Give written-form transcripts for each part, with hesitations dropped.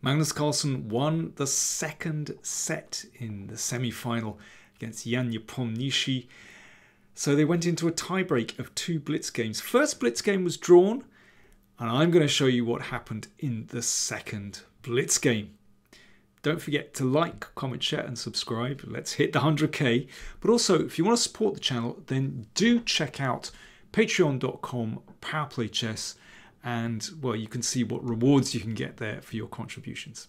Magnus Carlsen won the second set in the semi-final against Ian Nepomniachtchi. So they went into a tie-break of two blitz games. First blitz game was drawn, and I'm going to show you what happened in the second blitz game. Don't forget to like, comment, share and subscribe. Let's hit the 100k. But also, if you want to support the channel, then do check out patreon.com/PowerPlayChess. And, well, you can see what rewards you can get there for your contributions.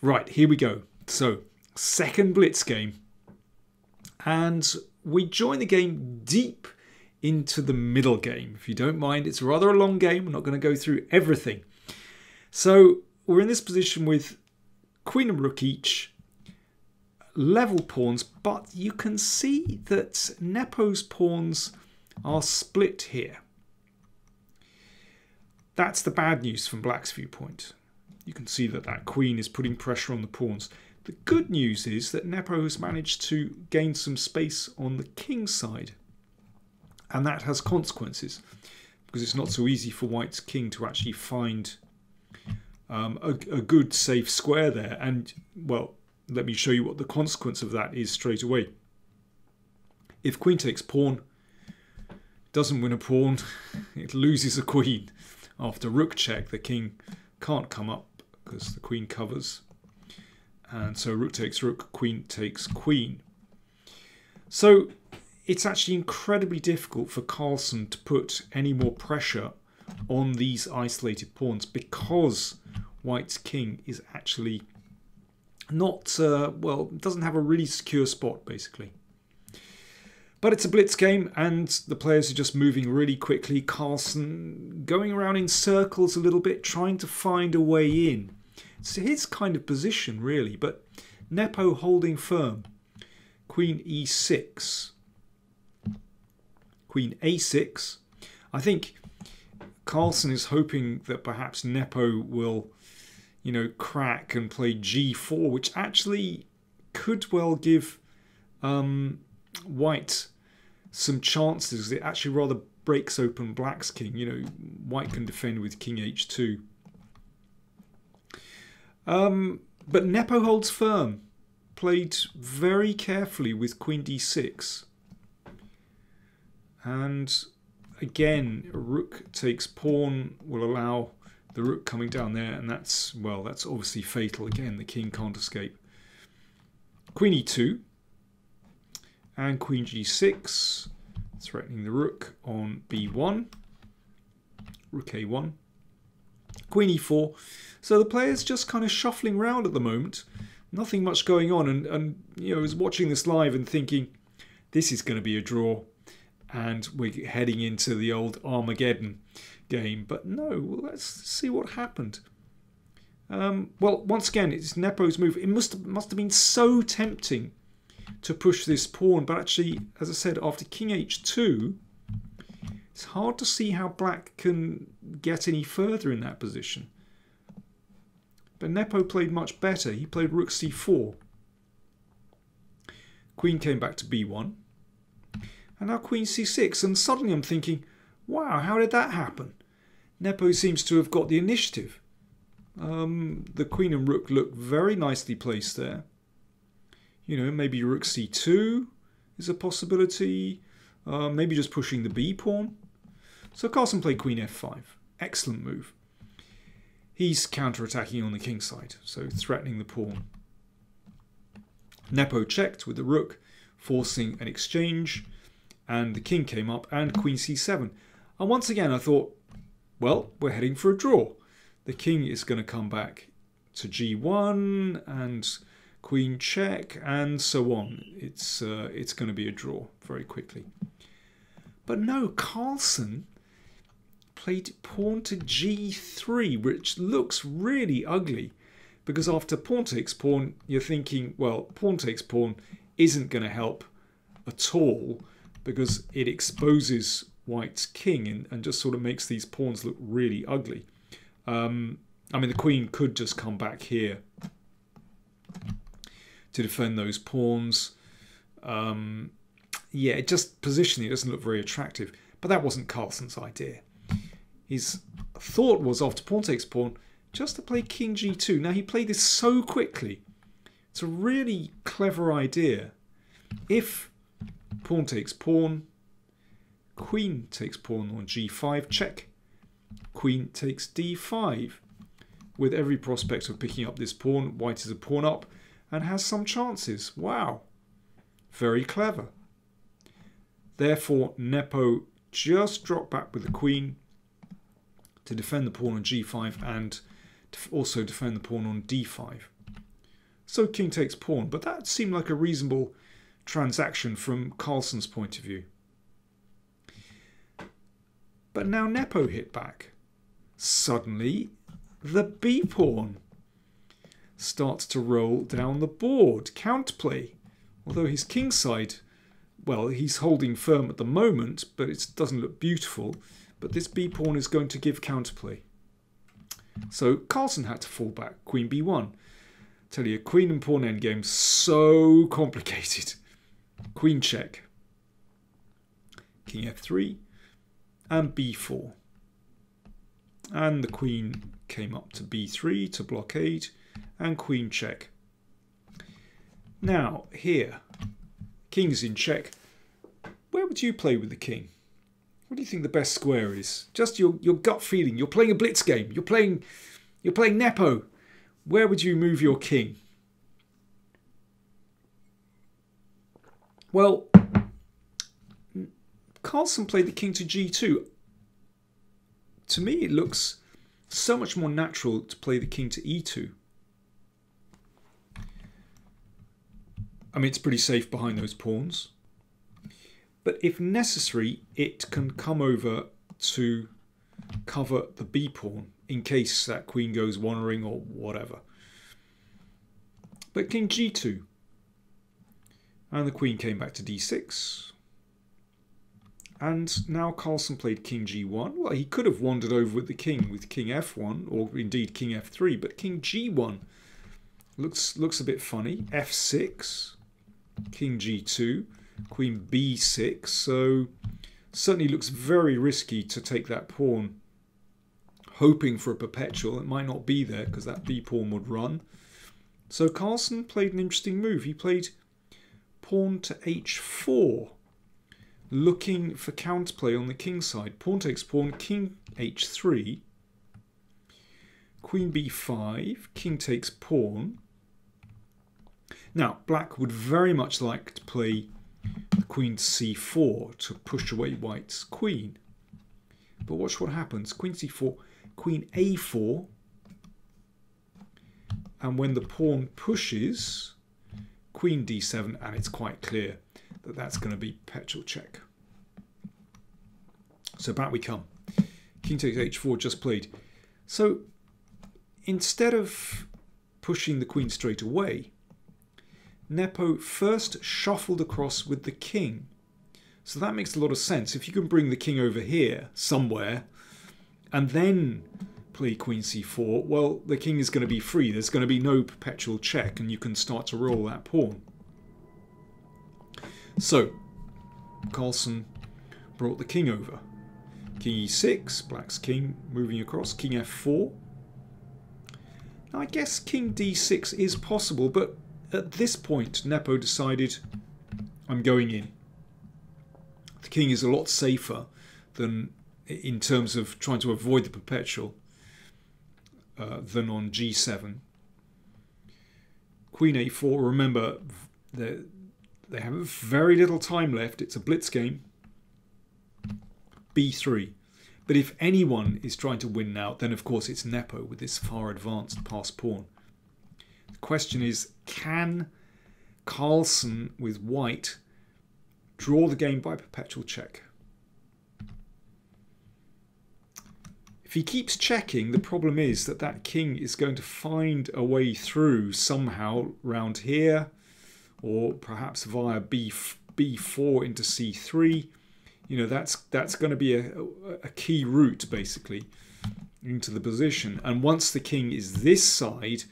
Right, here we go. So, second blitz game. And we join the game deep into the middle game. If you don't mind, it's rather a long game. We're not going to go through everything. So, we're in this position with queen and rook each, level pawns, but you can see that Nepo's pawns are split here. That's the bad news from Black's viewpoint. You can see that that queen is putting pressure on the pawns. The good news is that Nepo has managed to gain some space on the king's side, and that has consequences because it's not so easy for White's king to actually find a good safe square there. And, well, let me show you what the consequence of that is straight away. If queen takes pawn, doesn't win a pawn, it loses a queen. After rook check, the king can't come up because the queen covers. And so rook takes rook, queen takes queen. So it's actually incredibly difficult for Carlsen to put any more pressure on these isolated pawns because White's king is actually not, well, doesn't have a really secure spot, basically. But it's a blitz game, and the players are just moving really quickly. Carlsen going around in circles a little bit, trying to find a way in. It's his kind of position, really, but Nepo holding firm. Queen e6. Queen a6. I think Carlsen is hoping that perhaps Nepo will, you know, crack and play g4, which actually could well give White some chances. It actually rather breaks open Black's king. You know, White can defend with king h2. But Nepo holds firm. Played very carefully with queen d6. And again, rook takes pawn will allow the rook coming down there. And that's, well, that's obviously fatal. Again, the king can't escape. Queen e2. And queen g6, threatening the rook on b1, rook a1, queen e4. So the player's just kind of shuffling around at the moment. Nothing much going on. And you know, I was watching this live and thinking, this is going to be a draw. And we're heading into the old Armageddon game. But no, well, let's see what happened. Well, once again, it's Nepo's move. It must have been so tempting to push this pawn, but actually, as I said, after king h2, it's hard to see how Black can get any further in that position. But Nepo played much better. He played rook c4. Queen came back to b1. And now queen c6. And suddenly I'm thinking, wow, how did that happen? Nepo seems to have got the initiative. The queen and rook look very nicely placed there. You know, maybe rook c2 is a possibility. Maybe just pushing the b pawn. So Carlsen played queen f5. Excellent move. He's counterattacking on the king side, so threatening the pawn. Nepo checked with the rook, forcing an exchange. And the king came up and queen c7. And once again, I thought, well, we're heading for a draw. The king is going to come back to g1 and queen check and so on. It's going to be a draw very quickly. But no, Carlsen played pawn to g3, which looks really ugly because after pawn takes pawn, you're thinking, well, pawn takes pawn isn't going to help at all because it exposes White's king and just sort of makes these pawns look really ugly. I mean, the queen could just come back here to defend those pawns. Yeah, it just positionally doesn't look very attractive. But that wasn't Carlsen's idea. His thought was after pawn takes pawn, just to play king g2. Now, he played this so quickly. It's a really clever idea. If pawn takes pawn, queen takes pawn on g5, check. Queen takes d5. With every prospect of picking up this pawn, white is a pawn up and has some chances. Wow. Very clever. Therefore, Nepo just dropped back with the queen to defend the pawn on g5 and also defend the pawn on d5. So king takes pawn, but that seemed like a reasonable transaction from Carlsen's point of view. But now Nepo hit back. Suddenly, the b pawn starts to roll down the board. Counterplay. Although his kingside, well, he's holding firm at the moment, but it doesn't look beautiful. But this b pawn is going to give counterplay. So Carlsen had to fall back. Queen b1. Tell you, queen and pawn endgame, so complicated. Queen check. King f3 and b4. And the queen came up to b3 to blockade and queen check. Now here, king's in check. Where would you play with the king? What do you think the best square is? Just your gut feeling. You're playing a blitz game. You're playing Nepo. Where would you move your king? Well, Carlsen played the king to g2. To me, it looks so much more natural to play the king to e2. I mean, it's pretty safe behind those pawns. But if necessary, it can come over to cover the b pawn in case that queen goes wandering or whatever. But king g2. And the queen came back to d6. And now Carlsen played king g1. Well, he could have wandered over with king f1 or indeed king f3, but king g1 looks a bit funny. f6, king g2. Queen b6, so certainly looks very risky to take that pawn, hoping for a perpetual. It might not be there because that b pawn would run. So Carlsen played an interesting move. He played pawn to h4, looking for counterplay on the king side. Pawn takes pawn, king h3, queen b5, king takes pawn. Now, black would very much like to play the queen c4 to push away white's queen. But watch what happens. Queen c4, queen a4. And when the pawn pushes, queen d7, and it's quite clear that that's going to be perpetual check. So back we come. King takes h4 just played. So instead of pushing the queen straight away, Nepo first shuffled across with the king. So that makes a lot of sense. If you can bring the king over here somewhere and then play queen c4, well, the king is going to be free. There's going to be no perpetual check and you can start to roll that pawn. So Carlsen brought the king over. King e6, black's king moving across, king f4. Now I guess king d6 is possible, but at this point, Nepo decided, I'm going in. The king is a lot safer than in terms of trying to avoid the perpetual than on g7. Queen a4, remember, they have very little time left. It's a blitz game. b3. But if anyone is trying to win now, then of course it's Nepo with this far advanced passed pawn. The question is, can Carlsen with white draw the game by perpetual check? If he keeps checking, the problem is that that king is going to find a way through somehow round here, or perhaps via b4 into c3. You know, that's going to be a key route, basically, into the position. And once the king is this side,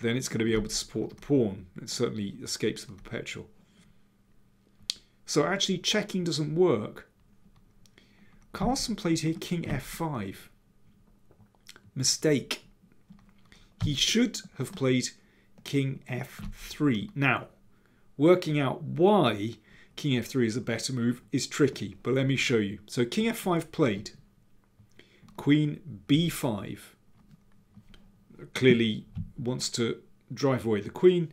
then it's going to be able to support the pawn. It certainly escapes the perpetual. So actually checking doesn't work. Carlsen played here king f5. Mistake. he should have played king f3. Now, working out why king f3 is a better move is tricky, but let me show you. So king f5 played, queen b5 clearly wants to drive away the queen,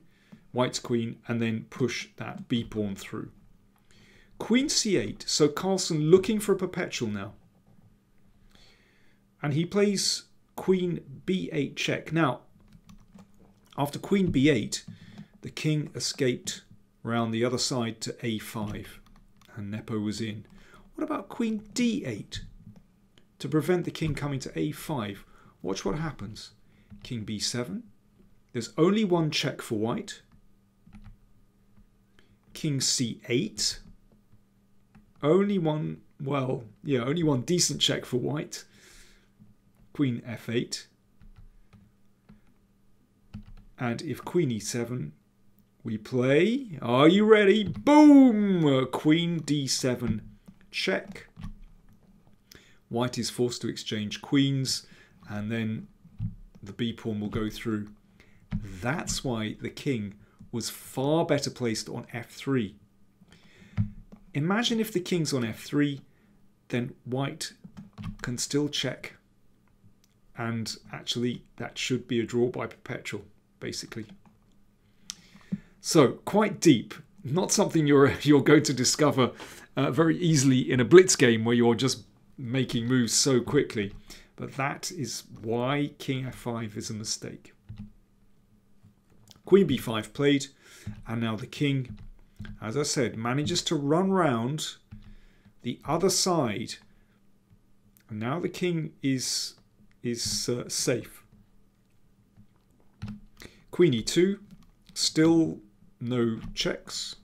white's queen, and then push that b pawn through. Queen c8, so Carlsen looking for a perpetual now. And he plays queen b8 check. Now, after queen b8, the king escaped round the other side to a5, and Nepo was in. What about queen d8? To prevent the king coming to a5, watch what happens. King b7. There's only one check for white. King c8. Only one, well, yeah, only one decent check for white. Queen f8. And if queen e7, we play, are you ready? Boom! Queen d7 check. White is forced to exchange queens, and then the b pawn will go through. That's why the king was far better placed on f3. Imagine if the king's on f3, then white can still check. And actually, that should be a draw by perpetual, basically. So, quite deep. Not something you're going to discover very easily in a blitz game where you're just making moves so quickly. But that is why king f5 is a mistake. Queen b5 played, and now the king, as I said, manages to run round the other side. And now the king is safe. Queen e2, still no checks.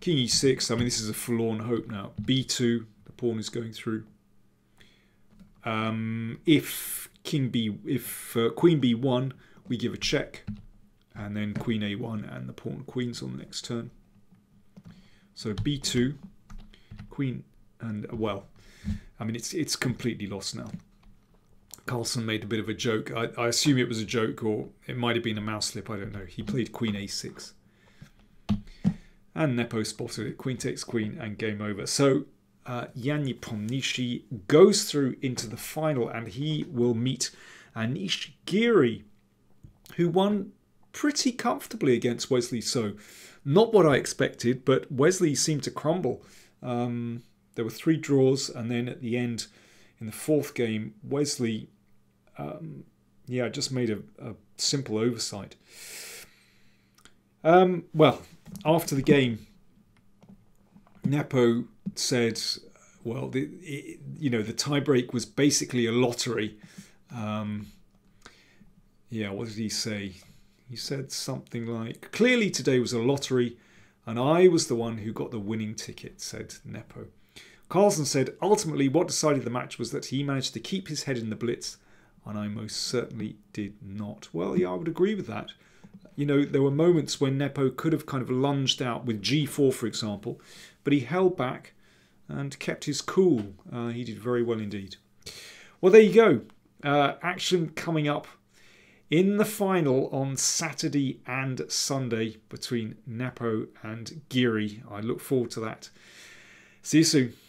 King e6, I mean, this is a forlorn hope now. b2, the pawn is going through. If queen b1, we give a check, and then queen a1, and the pawn queens on the next turn. So b2, queen, and well, I mean it's completely lost now. Carlsen made a bit of a joke. I assume it was a joke, or it might have been a mouse slip. I don't know. He played queen a6, and Nepo spotted it. Queen takes queen, and game over. So Ian Nepomniachtchi goes through into the final, and he will meet Anish Giri, who won pretty comfortably against Wesley. So not what I expected, but Wesley seemed to crumble. There were three draws, and then at the end, in the fourth game, Wesley just made a simple oversight. Well, after the game, Nepo said, well, the tiebreak was basically a lottery. What did he say? He said something like, clearly today was a lottery, and I was the one who got the winning ticket, said Nepo. Carlsen said, ultimately what decided the match was that he managed to keep his head in the blitz, and I most certainly did not. Well, yeah, I would agree with that. You know, there were moments when Nepo could have kind of lunged out with g4, for example, but he held back and kept his cool. He did very well indeed. Well, there you go. Action coming up in the final on Saturday and Sunday between Nepo and Giri. I look forward to that. See you soon.